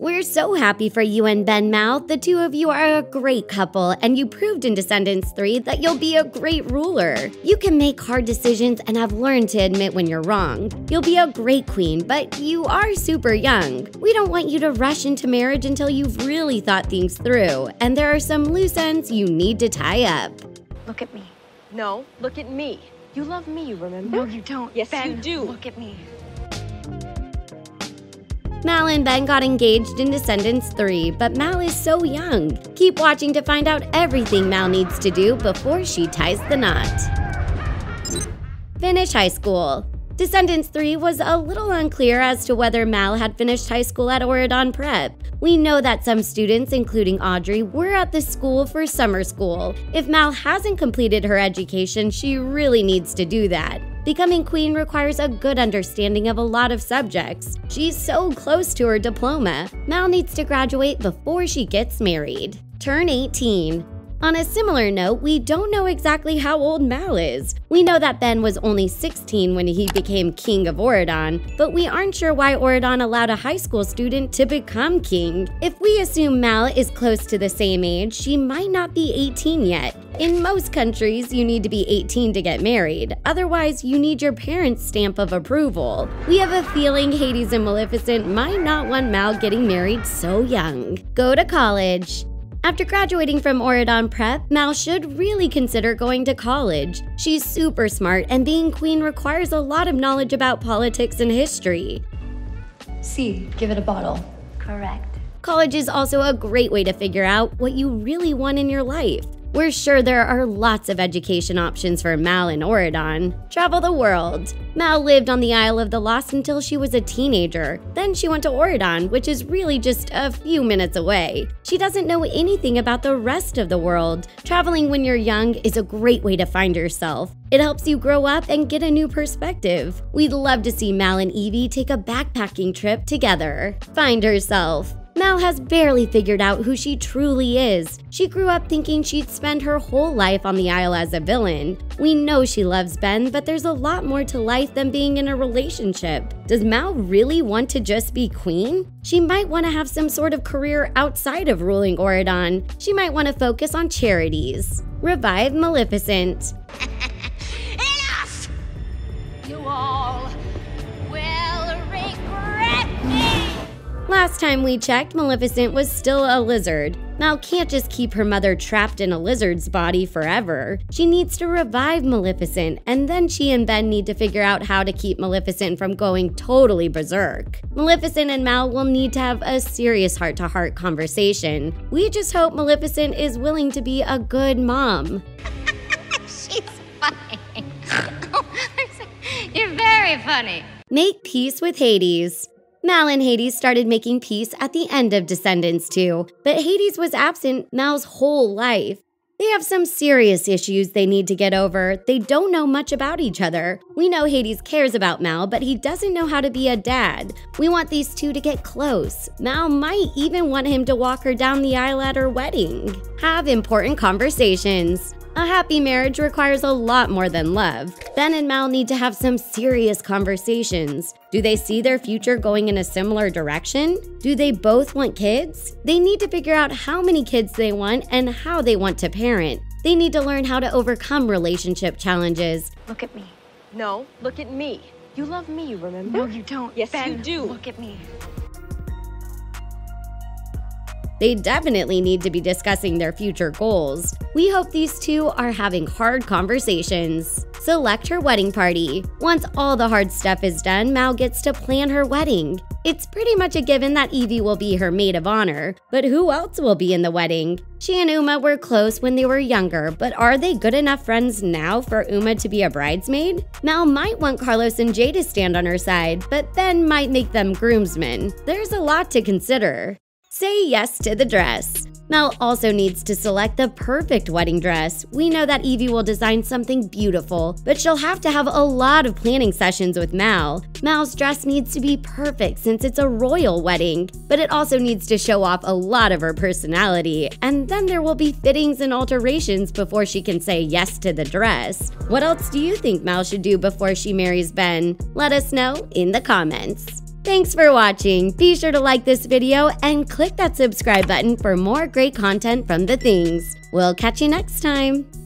We're so happy for you and Ben, Mal. The two of you are a great couple, and you proved in Descendants 3 that you'll be a great ruler. You can make hard decisions and have learned to admit when you're wrong. You'll be a great queen, but you are super young. We don't want you to rush into marriage until you've really thought things through, and there are some loose ends you need to tie up. Look at me. No, look at me. You love me, remember? No, you don't. Yes, Ben, you do. Look at me. Mal and Ben got engaged in Descendants 3, but Mal is so young. Keep watching to find out everything Mal needs to do before she ties the knot. Finish high school. Descendants 3 was a little unclear as to whether Mal had finished high school at Auradon Prep. We know that some students, including Audrey, were at the school for summer school. If Mal hasn't completed her education, she really needs to do that. Becoming queen requires a good understanding of a lot of subjects. She's so close to her diploma. Mal needs to graduate before she gets married. Turn 18. On a similar note, we don't know exactly how old Mal is. We know that Ben was only 16 when he became king of Auradon, but we aren't sure why Auradon allowed a high school student to become king. If we assume Mal is close to the same age, she might not be 18 yet. In most countries, you need to be 18 to get married. Otherwise, you need your parents' stamp of approval. We have a feeling Hades and Maleficent might not want Mal getting married so young. Go to college. After graduating from Auradon Prep, Mal should really consider going to college. She's super smart, and being queen requires a lot of knowledge about politics and history. C, give it a bottle. Correct. College is also a great way to figure out what you really want in your life. We're sure there are lots of education options for Mal and Auradon. Travel the world. Mal lived on the Isle of the Lost until she was a teenager. Then she went to Auradon, which is really just a few minutes away. She doesn't know anything about the rest of the world. Traveling when you're young is a great way to find yourself. It helps you grow up and get a new perspective. We'd love to see Mal and Evie take a backpacking trip together. Find herself. Mal has barely figured out who she truly is. She grew up thinking she'd spend her whole life on the Isle as a villain. We know she loves Ben, but there's a lot more to life than being in a relationship. Does Mal really want to just be queen? She might want to have some sort of career outside of ruling Auradon. She might want to focus on charities. Revive Maleficent. Enough! You all will regret me! Last time we checked, Maleficent was still a lizard. Mal can't just keep her mother trapped in a lizard's body forever. She needs to revive Maleficent, and then she and Ben need to figure out how to keep Maleficent from going totally berserk. Maleficent and Mal will need to have a serious heart-to-heart conversation. We just hope Maleficent is willing to be a good mom. She's funny. You're very funny. Make peace with Hades. Mal and Hades started making peace at the end of Descendants 2, but Hades was absent Mal's whole life. They have some serious issues they need to get over. They don't know much about each other. We know Hades cares about Mal, but he doesn't know how to be a dad. We want these two to get close. Mal might even want him to walk her down the aisle at her wedding. Have important conversations. A happy marriage requires a lot more than love. Ben and Mal need to have some serious conversations. Do they see their future going in a similar direction? Do they both want kids? They need to figure out how many kids they want and how they want to parent. They need to learn how to overcome relationship challenges. Look at me. No, look at me. You love me, remember? No, you don't. Yes, Ben, you do. Look at me. They definitely need to be discussing their future goals. We hope these two are having hard conversations. Select her wedding party. Once all the hard stuff is done, Mal gets to plan her wedding. It's pretty much a given that Evie will be her maid of honor, but who else will be in the wedding? She and Uma were close when they were younger, but are they good enough friends now for Uma to be a bridesmaid? Mal might want Carlos and Jay to stand on her side, but Ben might make them groomsmen. There's a lot to consider. Say yes to the dress. Mal also needs to select the perfect wedding dress. We know that Evie will design something beautiful, but she'll have to have a lot of planning sessions with Mal. Mal's dress needs to be perfect since it's a royal wedding, but it also needs to show off a lot of her personality, and then there will be fittings and alterations before she can say yes to the dress. What else do you think Mal should do before she marries Ben? Let us know in the comments. Thanks for watching. Be sure to like this video and click that subscribe button for more great content from The Things. We'll catch you next time.